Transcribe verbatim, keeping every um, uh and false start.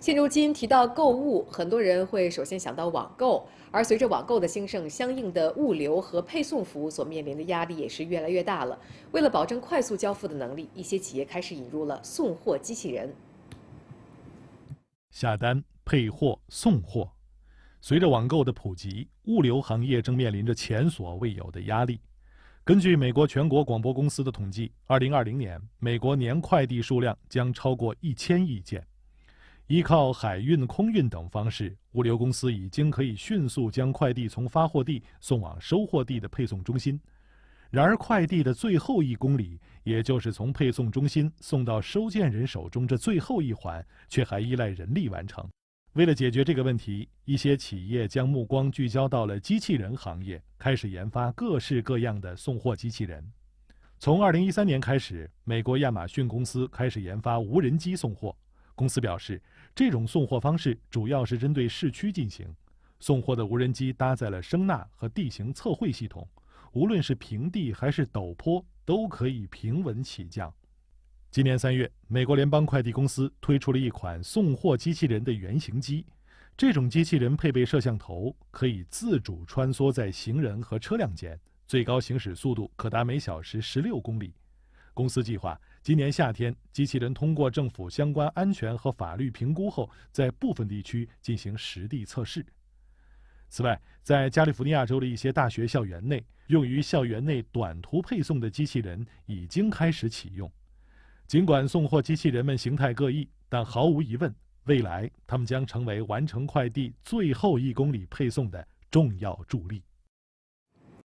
现如今提到购物，很多人会首先想到网购，而随着网购的兴盛，相应的物流和配送服务所面临的压力也是越来越大了。为了保证快速交付的能力，一些企业开始引入了送货机器人，下单、配货、送货。随着网购的普及，物流行业正面临着前所未有的压力。根据美国全国广播公司的统计，二零二零年美国年快递数量将超过一千亿件。 依靠海运、空运等方式，物流公司已经可以迅速将快递从发货地送往收货地的配送中心。然而，快递的最后一公里，也就是从配送中心送到收件人手中这最后一环，却还依赖人力完成。为了解决这个问题，一些企业将目光聚焦到了机器人行业，开始研发各式各样的送货机器人。从二零一三年开始，美国亚马逊公司开始研发无人机送货。 公司表示，这种送货方式主要是针对市区进行。送货的无人机搭载了声纳和地形测绘系统，无论是平地还是陡坡，都可以平稳起降。今年三月，美国联邦快递公司推出了一款送货机器人的原型机。这种机器人配备摄像头，可以自主穿梭在行人和车辆间，最高行驶速度可达每小时十六公里。 公司计划今年夏天，机器人通过政府相关安全和法律评估后，在部分地区进行实地测试。此外，在加利福尼亚州的一些大学校园内，用于校园内短途配送的机器人已经开始启用。尽管送货机器人们形态各异，但毫无疑问，未来它们将成为完成快递最后一公里配送的重要助力。